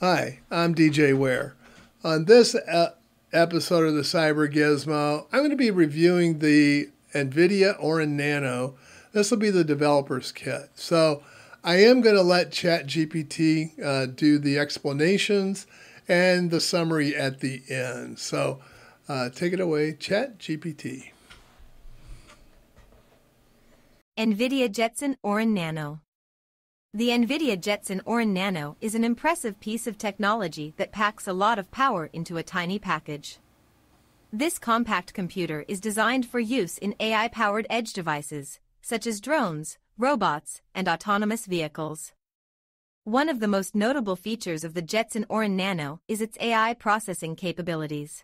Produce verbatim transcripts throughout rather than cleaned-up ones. Hi, I'm D J Ware. On this uh, episode of the Cyber Gizmo, I'm going to be reviewing the NVIDIA Orin Nano. This will be the developer's kit. So I am going to let ChatGPT uh, do the explanations and the summary at the end. So uh, take it away, ChatGPT. NVIDIA Jetson Orin Nano. The NVIDIA Jetson Orin Nano is an impressive piece of technology that packs a lot of power into a tiny package. This compact computer is designed for use in A I-powered edge devices, such as drones, robots, and autonomous vehicles. One of the most notable features of the Jetson Orin Nano is its A I processing capabilities.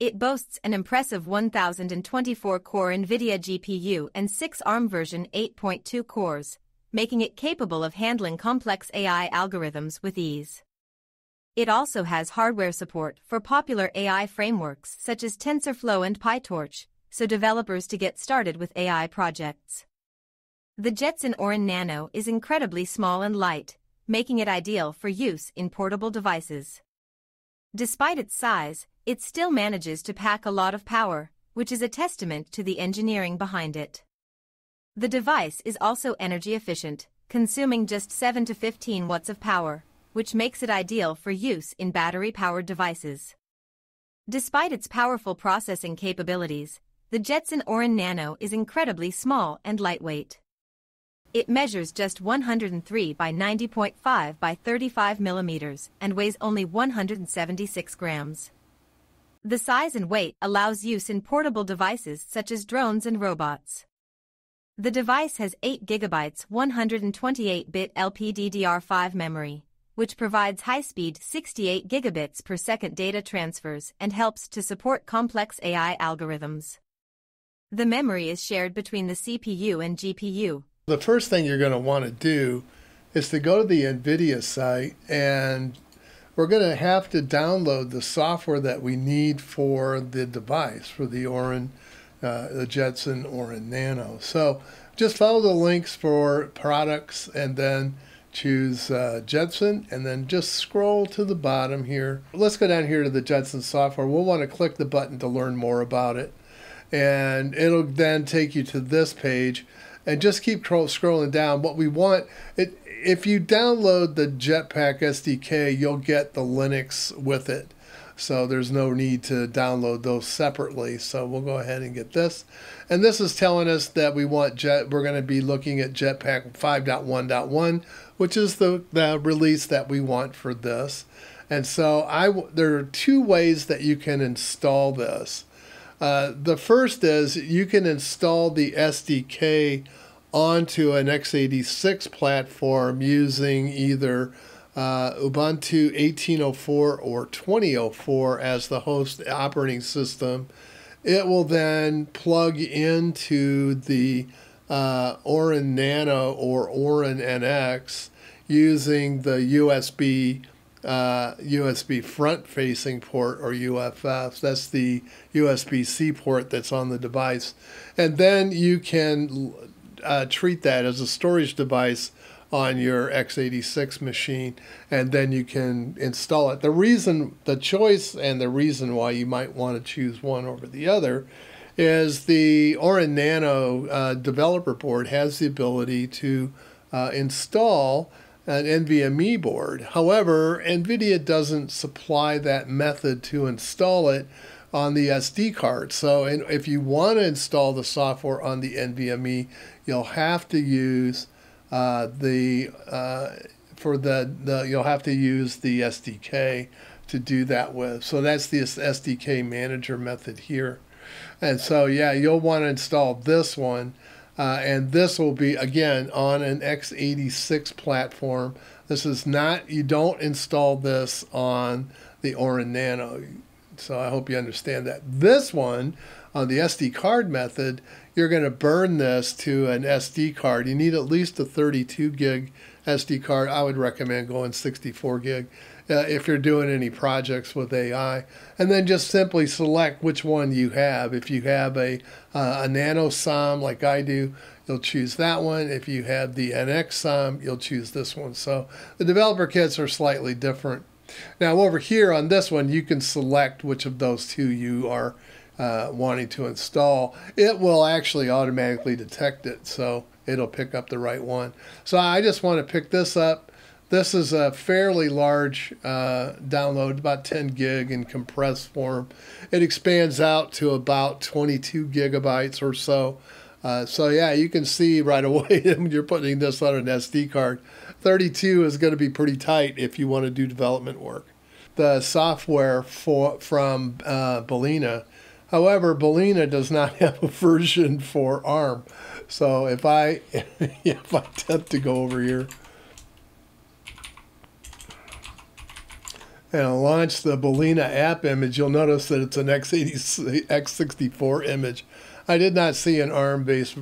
It boasts an impressive one thousand twenty-four core NVIDIA G P U and six ARM version eight point two cores, making it capable of handling complex A I algorithms with ease. It also has hardware support for popular A I frameworks such as TensorFlow and PyTorch, so developers to get started with A I projects. The Jetson Orin Nano is incredibly small and light, making it ideal for use in portable devices. Despite its size, it still manages to pack a lot of power, which is a testament to the engineering behind it. The device is also energy efficient, consuming just seven to fifteen watts of power, which makes it ideal for use in battery-powered devices. Despite its powerful processing capabilities, the Jetson Orin Nano is incredibly small and lightweight. It measures just one hundred three by ninety point five by thirty-five millimeters and weighs only one hundred seventy-six grams. The size and weight allows use in portable devices such as drones and robots. The device has eight gigabytes one hundred twenty-eight bit L P D D R five memory, which provides high-speed sixty-eight gigabits per second data transfers and helps to support complex A I algorithms. The memory is shared between the C P U and G P U. The first thing you're going to want to do is to go to the NVIDIA site, and we're going to have to download the software that we need for the device, for the Orin Uh, the Jetson Orin Nano. So just follow the links for products and then choose uh, Jetson, and then just scroll to the bottom here. Let's go down here to the Jetson software. We'll want to click the button to learn more about it, and it'll then take you to this page, and just keep scrolling down. What we want, it, if you download the Jetpack S D K, you'll get the Linux with it. So there's no need to download those separately. So we'll go ahead and get this. And this is telling us that we want Jet, we're going to be looking at Jetpack five point one point one, which is the, the release that we want for this. And so I, there are two ways that you can install this. Uh, the first is you can install the S D K onto an x eighty-six platform using either Uh, Ubuntu eighteen oh four or twenty oh four as the host operating system. It will then plug into the uh, Orin Nano or Orin N X using the U S B uh, U S B front-facing port, or U F F. That's the U S B C port that's on the device. And then you can uh, treat that as a storage device on your x eighty-six machine, and then you can install it. The reason, the choice and the reason why you might want to choose one over the other is the Orin Nano uh, developer board has the ability to uh, install an NVMe board. However, NVIDIA doesn't supply that method to install it on the S D card. So and if you want to install the software on the NVMe, you'll have to use Uh, the uh, for the, the you'll have to use the S D K to do that with. So that's the S D K manager method here. And so yeah, you'll want to install this one, uh, and this will be again on an x eighty-six platform. This is not, you don't install this on the Orin Nano. So I hope you understand that. This one, on the S D card method, you're going to burn this to an S D card. You need at least a thirty-two gig S D card, I would recommend going sixty-four gig uh, if you're doing any projects with A I. And then just simply select which one you have. If you have a, uh, a Nano S O M like I do, you'll choose that one. If you have the N X S O M, you'll choose this one. So the developer kits are slightly different. Now over here on this one, you can select which of those two you are uh, wanting to install. It will actually automatically detect it, so it'll pick up the right one. So I just want to pick this up. This is a fairly large uh, download, about ten gig in compressed form. It expands out to about twenty-two gigabytes or so. Uh, so yeah, you can see right away when you're putting this on an S D card, thirty-two is going to be pretty tight if you want to do development work. The software for, from uh, Balena, however, Balena does not have a version for ARM. So if I if I attempt to go over here and I'll launch the Balena app image, you'll notice that it's an x eighty-six, x sixty-four image. I did not see an ARM-based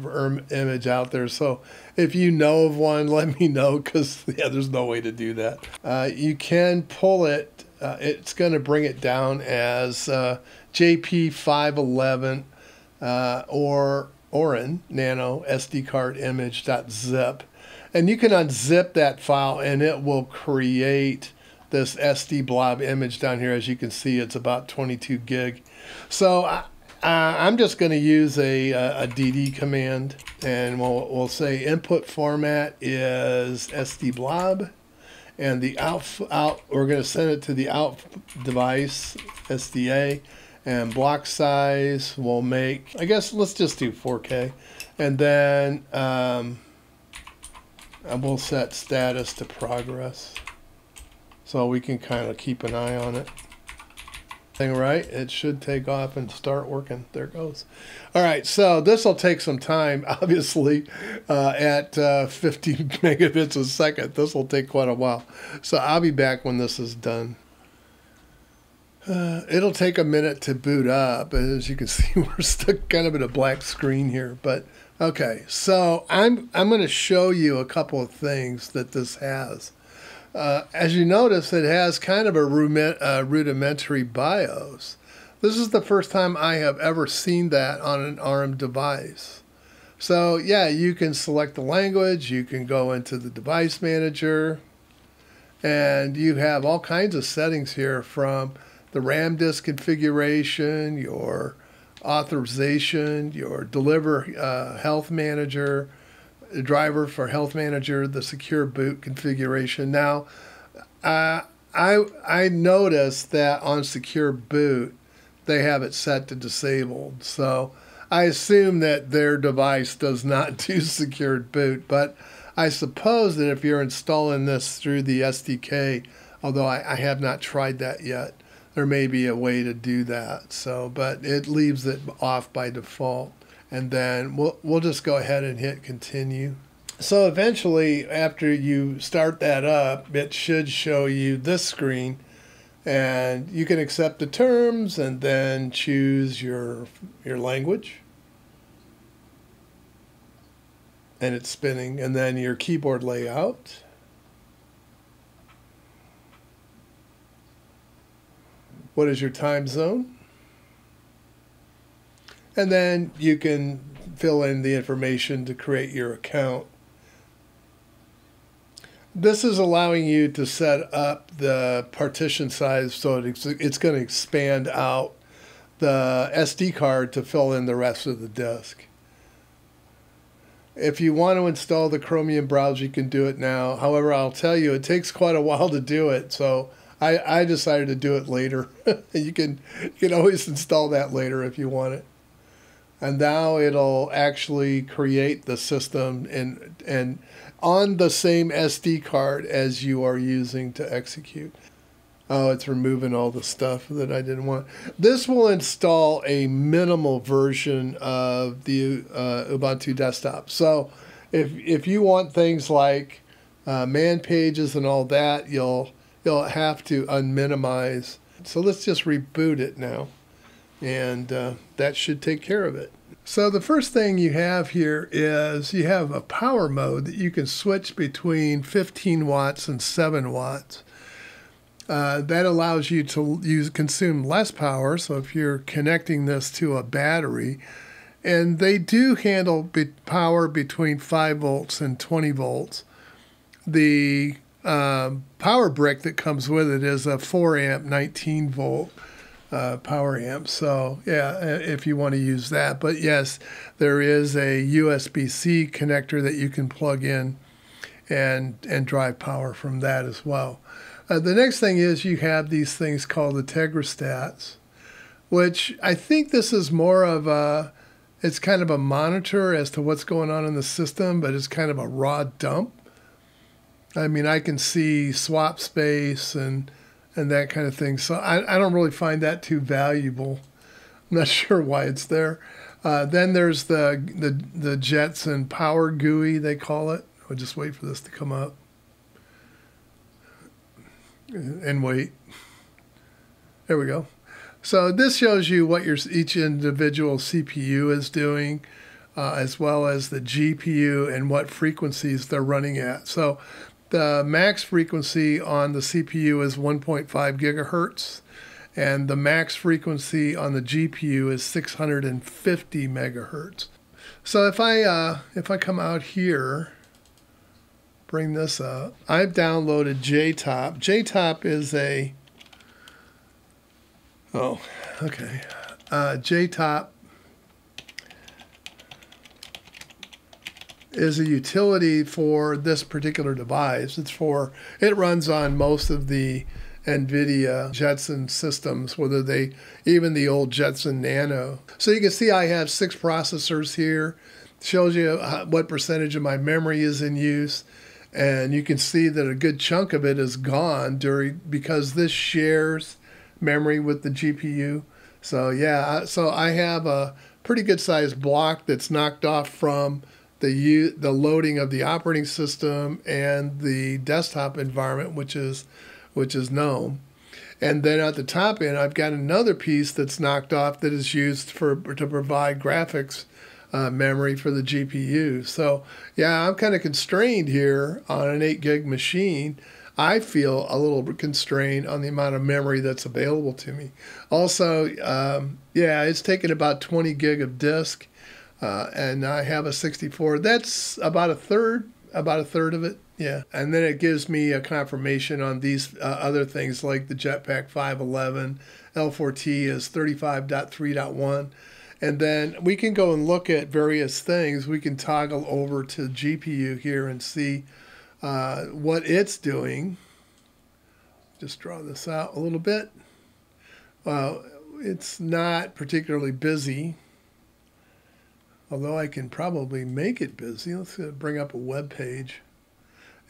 image out there, so if you know of one, let me know, because yeah, there's no way to do that. Uh, you can pull it. Uh, it's going to bring it down as uh, J P five eleven uh, or Orin Nano S D card image.zip, and you can unzip that file, and it will create this S D blob image down here. As you can see, it's about twenty-two gig. So I, Uh, I'm just going to use a, a D D command, and we'll, we'll say input format is S D blob, and the out, out we're going to send it to the out device S D A, and block size we'll make, I guess let's just do four K, and then um, we'll set status to progress so we can kind of keep an eye on it. Thing right, it should take off and start working. There it goes. All right, so this will take some time, obviously, uh, at uh, fifty megabits a second. This will take quite a while. So I'll be back when this is done. Uh, it'll take a minute to boot up. As you can see, we're stuck kind of in a black screen here. But okay, so I'm I'm going to show you a couple of things that this has. Uh, as you notice, it has kind of a rudiment, uh, rudimentary BIOS. This is the first time I have ever seen that on an ARM device. So yeah, you can select the language, you can go into the device manager, and you have all kinds of settings here, from the RAM disk configuration, your authorization, your deliver uh, health manager, the driver for health manager, the secure boot configuration. Now, uh, I, I noticed that on secure boot, they have it set to disabled. So I assume that their device does not do secured boot, but I suppose that if you're installing this through the S D K, although I, I have not tried that yet, there may be a way to do that. So, but it leaves it off by default. And then we'll, we'll just go ahead and hit continue. So eventually, after you start that up, it should show you this screen. And you can accept the terms and then choose your, your language. And it's spinning. And then your keyboard layout. What is your time zone? And then you can fill in the information to create your account. This is allowing you to set up the partition size, so it's going to expand out the S D card to fill in the rest of the disk. If you want to install the Chromium browser, you can do it now. However, I'll tell you, it takes quite a while to do it, so I, I decided to do it later. You can, you can always install that later if you want it. And now it'll actually create the system and, and on the same S D card as you are using to execute. Oh, it's removing all the stuff that I didn't want. This will install a minimal version of the uh, Ubuntu desktop. So if, if you want things like uh, man pages and all that, you'll, you'll have to unminimize. So let's just reboot it now. And uh, that should take care of it. So the first thing you have here is you have a power mode that you can switch between fifteen watts and seven watts. Uh, that allows you to use consume less power, so if you're connecting this to a battery. And they do handle be power between five volts and twenty volts. The uh, power brick that comes with it is a four amp, nineteen volt uh, power amp. So yeah, if you want to use that. But yes, there is a U S B C connector that you can plug in and, and drive power from that as well. Uh, the next thing is you have these things called the TegraStats, which I think this is more of a, it's kind of a monitor as to what's going on in the system, but it's kind of a raw dump. I mean, I can see swap space and, and that kind of thing. So I, I don't really find that too valuable. I'm not sure why it's there. Uh, then there's the, the, the Jetson Power G U I, they call it. I'll just wait for this to come up. And wait, there we go. So this shows you what your each individual C P U is doing, uh, as well as the G P U and what frequencies they're running at. So the max frequency on the C P U is one point five gigahertz, and the max frequency on the G P U is six hundred fifty megahertz. So if I uh, if I come out here, bring this up. I've downloaded JTop. JTop is a, oh, okay, uh, JTop is a utility for this particular device. It's for, it runs on most of the NVIDIA Jetson systems, whether they, even the old Jetson Nano. So you can see I have six processors here. Shows you what percentage of my memory is in use. And you can see that a good chunk of it is gone during, because this shares memory with the G P U. So yeah, so I have a pretty good sized block that's knocked off from the u the loading of the operating system and the desktop environment, which is which is GNOME. And then at the top end, I've got another piece that's knocked off that is used for to provide graphics Uh, memory for the G P U. So yeah, I'm kind of constrained here on an eight gig machine. I feel a little bit constrained on the amount of memory that's available to me. Also, um, yeah, it's taken about twenty gig of disk, uh, and I have a sixty-four. That's about a third, about a third of it. Yeah, and then it gives me a confirmation on these uh, other things like the Jetpack five point one point one, L four T is thirty-five point three point one. And then we can go and look at various things. We can toggle over to G P U here and see uh, what it's doing. Just draw this out a little bit. Uh, it's not particularly busy, although I can probably make it busy. Let's bring up a web page.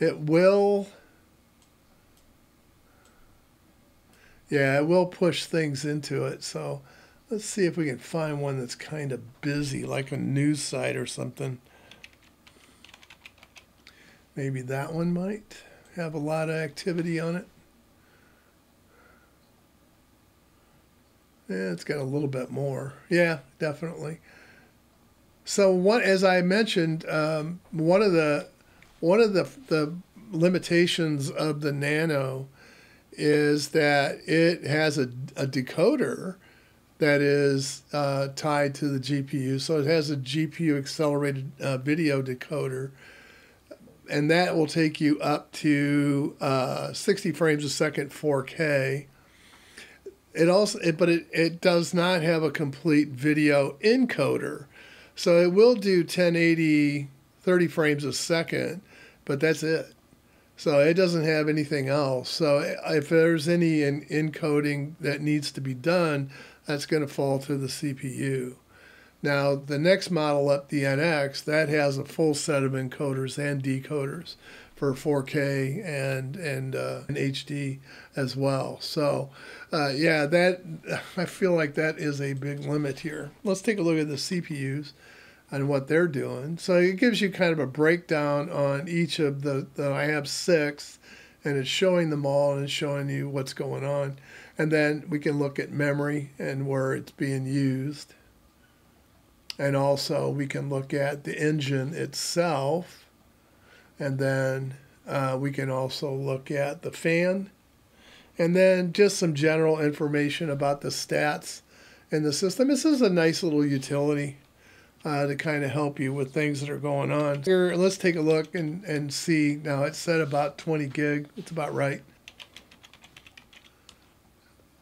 It will, yeah, it will push things into it. So let's see if we can find one that's kind of busy, like a news site or something. Maybe that one might have a lot of activity on it. Yeah, it's got a little bit more. Yeah, definitely. So what, as I mentioned, um, one of the one of the the limitations of the Nano is that it has a, a decoder that is uh, tied to the G P U. So it has a G P U accelerated uh, video decoder, and that will take you up to uh, sixty frames a second, four K. It also, it, but it, it does not have a complete video encoder. So it will do ten eighty, thirty frames a second, but that's it. So it doesn't have anything else. So if there's any in encoding that needs to be done, that's going to fall to the C P U. Now, the next model up, the N X, that has a full set of encoders and decoders for four K and, and, uh, and H D as well. So, uh, yeah, that, I feel like that is a big limit here. Let's take a look at the C P Us and what they're doing. So it gives you kind of a breakdown on each of the, the I have six, and it's showing them all and it's showing you what's going on. And then we can look at memory and where it's being used. And also we can look at the engine itself, and then uh, we can also look at the fan, and then just some general information about the stats in the system. This is a nice little utility uh, to kind of help you with things that are going on. Here, let's take a look and, and see. Now it said about twenty gig, it's about right.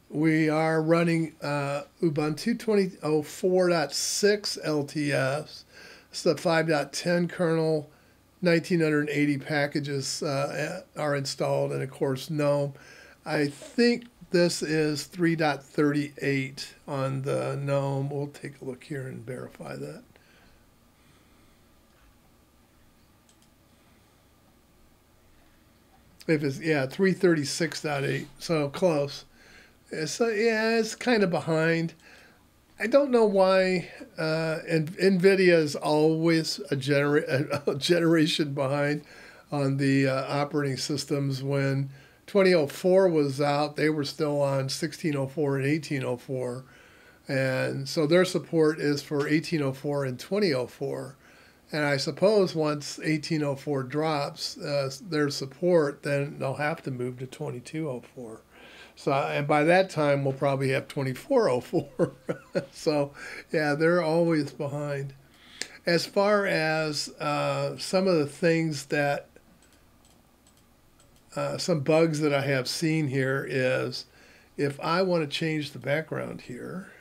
We are running uh, Ubuntu twenty oh four point six L T S. It's the five point ten kernel. nineteen eighty packages uh, are installed, and of course GNOME. I think this is three point thirty-eight on the GNOME. We'll take a look here and verify that. If it's, yeah, three thirty-six point eight, so close. So yeah, it's kind of behind. I don't know why uh, NVIDIA is always a, genera a generation behind on the uh, operating systems. When twenty oh four was out, they were still on sixteen oh four and eighteen oh four. And so their support is for eighteen oh four and twenty oh four. And I suppose once eighteen oh four drops uh, their support, then they'll have to move to twenty-two oh four. So, and by that time, we'll probably have twenty-four oh four. So, yeah, they're always behind. As far as uh, some of the things that, uh, some bugs that I have seen here is, if I want to change the background here,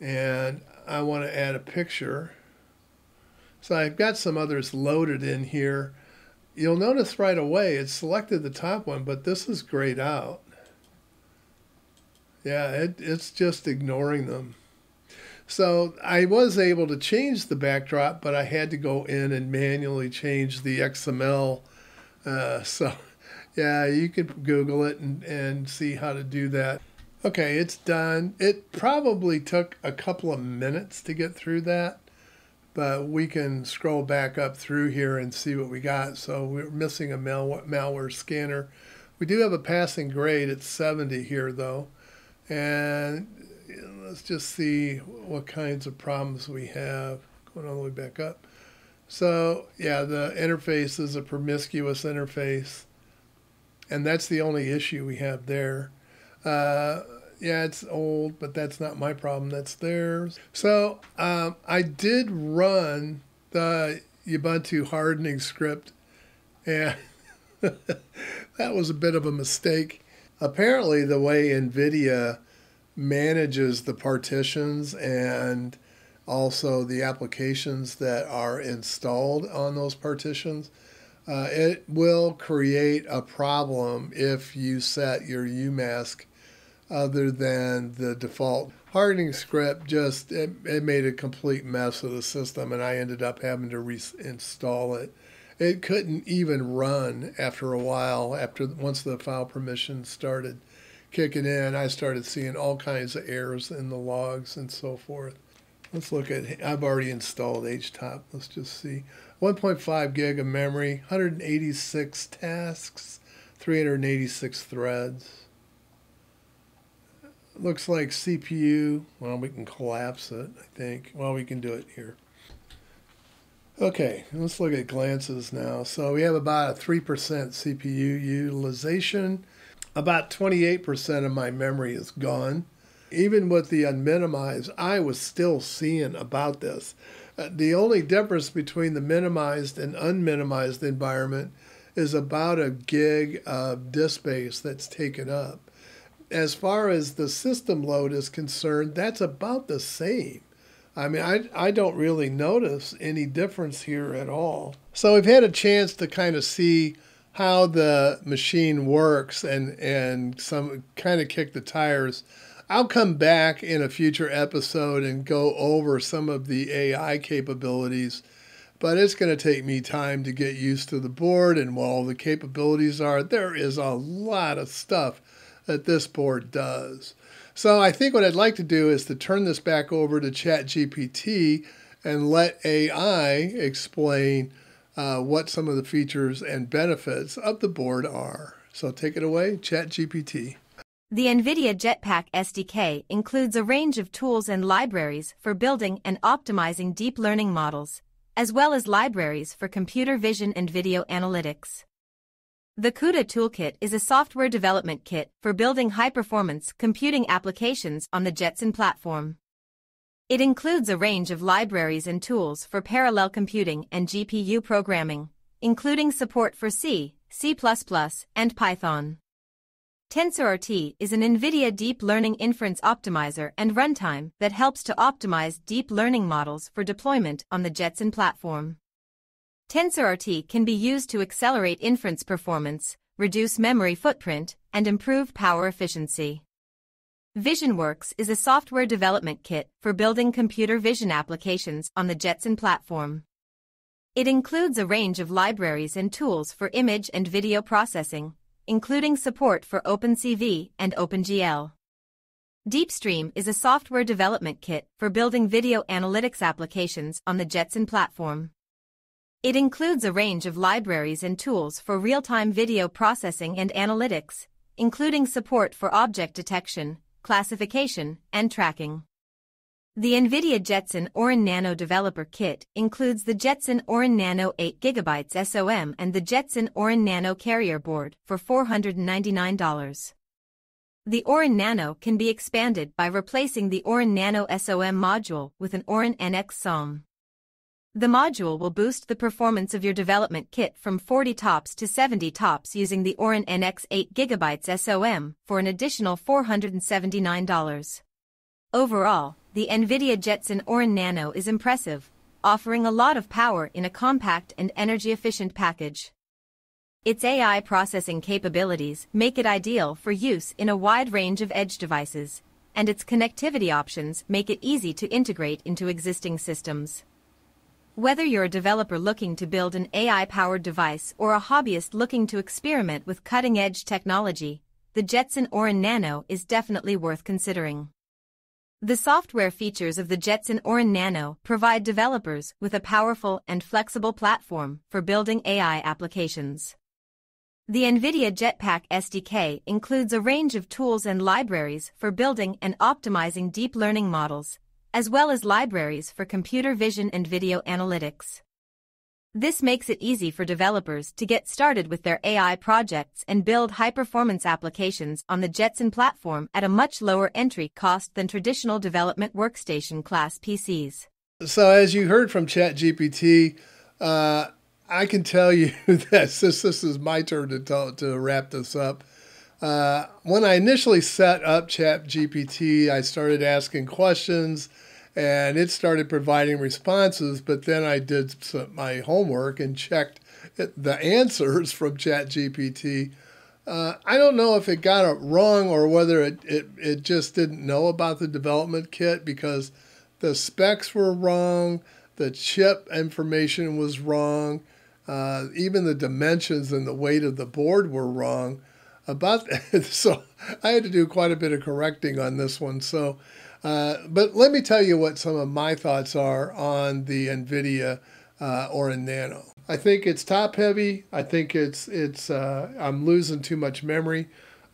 and I want to add a picture, so I've got some others loaded in here. You'll notice right away it selected the top one, but this is grayed out. Yeah, it, it's just ignoring them. So I was able to change the backdrop, but I had to go in and manually change the X M L. Uh, so yeah, you could Google it and, and see how to do that. Okay, it's done. It probably took a couple of minutes to get through that, but we can scroll back up through here and see what we got. So we're missing a mal malware scanner. We do have a passing grade at seventy here though. And let's just see what kinds of problems we have. Going all the way back up. So yeah, the interface is a promiscuous interface. And that's the only issue we have there. Uh, Yeah, it's old, but that's not my problem. That's theirs. So um, I did run the Ubuntu hardening script, and that was a bit of a mistake. Apparently, the way NVIDIA manages the partitions and also the applications that are installed on those partitions, uh, it will create a problem if you set your umask other than the default hardening script. Just it, it made a complete mess of the system, and I ended up having to reinstall it. It couldn't even run after a while. After once the file permissions started kicking in, I started seeing all kinds of errors in the logs and so forth. Let's look at. I've already installed JTop. Let's just see. one point five gig of memory, one hundred eighty-six tasks, three hundred eighty-six threads. Looks like C P U. Well, we can collapse it, I think. Well, we can do it here. Okay, let's look at glances now. So we have about a three percent C P U utilization. About twenty-eight percent of my memory is gone. Even with the unminimized, I was still seeing about this. Uh, the only difference between the minimized and unminimized environment is about a gig of disk space that's taken up. As far as the system load is concerned, that's about the same. I mean, I, I don't really notice any difference here at all. So we've had a chance to kind of see how the machine works and, and some kind of kick the tires. I'll come back in a future episode and go over some of the A I capabilities, but it's going to take me time to get used to the board and what all the capabilities are. There is a lot of stuff that this board does. So I think what I'd like to do is to turn this back over to ChatGPT and let A I explain uh, what some of the features and benefits of the board are. So take it away, ChatGPT. The NVIDIA Jetpack S D K includes a range of tools and libraries for building and optimizing deep learning models, as well as libraries for computer vision and video analytics. The CUDA Toolkit is a software development kit for building high-performance computing applications on the Jetson platform. It includes a range of libraries and tools for parallel computing and G P U programming, including support for C, C plus plus, and Python. TensorRT is an NVIDIA Deep Learning Inference Optimizer and runtime that helps to optimize deep learning models for deployment on the Jetson platform. TensorRT can be used to accelerate inference performance, reduce memory footprint, and improve power efficiency. VisionWorks is a software development kit for building computer vision applications on the Jetson platform. It includes a range of libraries and tools for image and video processing, including support for OpenCV and OpenGL. DeepStream is a software development kit for building video analytics applications on the Jetson platform. It includes a range of libraries and tools for real-time video processing and analytics, including support for object detection, classification, and tracking. The NVIDIA Jetson Orin Nano Developer Kit includes the Jetson Orin Nano eight gigabyte S O M and the Jetson Orin Nano Carrier Board for four hundred ninety-nine dollars. The Orin Nano can be expanded by replacing the Orin Nano S O M module with an Orin N X S O M. The module will boost the performance of your development kit from forty tops to seventy tops using the Orin N X eight gigabyte S O M for an additional four hundred seventy-nine dollars. Overall, the NVIDIA Jetson Orin Nano is impressive, offering a lot of power in a compact and energy-efficient package. Its A I processing capabilities make it ideal for use in a wide range of edge devices, and its connectivity options make it easy to integrate into existing systems. Whether you're a developer looking to build an A I-powered device or a hobbyist looking to experiment with cutting-edge technology, the Jetson Orin Nano is definitely worth considering. The software features of the Jetson Orin Nano provide developers with a powerful and flexible platform for building A I applications. The NVIDIA Jetpack S D K includes a range of tools and libraries for building and optimizing deep learning models, as well as libraries for computer vision and video analytics. This makes it easy for developers to get started with their A I projects and build high-performance applications on the Jetson platform at a much lower entry cost than traditional development workstation class P Cs. So as you heard from ChatGPT, uh, I can tell you that since this is my turn to, talk, to wrap this up, uh, when I initially set up ChatGPT, I started asking questions, and it started providing responses, but then I did my homework and checked the answers from ChatGPT. Uh, I don't know if it got it wrong or whether it, it, it just didn't know about the development kit, because the specs were wrong, the chip information was wrong, uh, even the dimensions and the weight of the board were wrong. About that. So I had to do quite a bit of correcting on this one. So, uh, but let me tell you what some of my thoughts are on the NVIDIA uh, Orin Nano. I think it's top heavy. I think it's it's uh, I'm losing too much memory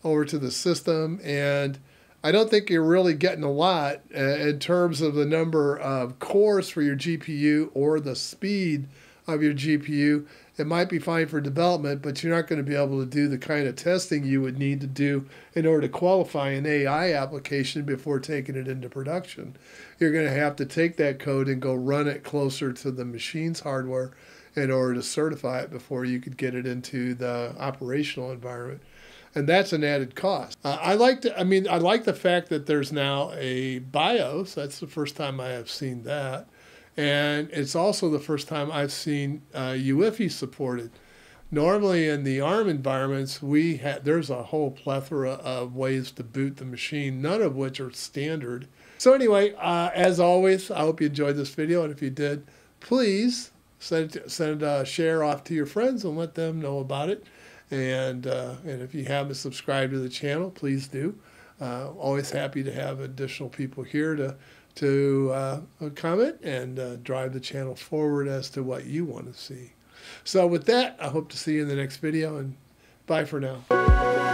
over to the system, and I don't think you're really getting a lot uh, in terms of the number of cores for your G P U or the speed of your G P U. It might be fine for development, but you're not going to be able to do the kind of testing you would need to do in order to qualify an A I application before taking it into production. You're going to have to take that code and go run it closer to the machine's hardware in order to certify it before you could get it into the operational environment. And that's an added cost. Uh, I like to, I mean, I like the fact that there's now a BIOS. That's the first time I have seen that. And it's also the first time I've seen uh, U E F I supported. Normally in the ARM environments, we ha there's a whole plethora of ways to boot the machine, none of which are standard. So anyway, uh, as always, I hope you enjoyed this video. And if you did, please send it, send a share off to your friends and let them know about it. And, uh, and if you haven't subscribed to the channel, please do. Uh, always happy to have additional people here to to uh, comment and uh, drive the channel forward as to what you want to see. So with that, I hope to see you in the next video, and bye for now.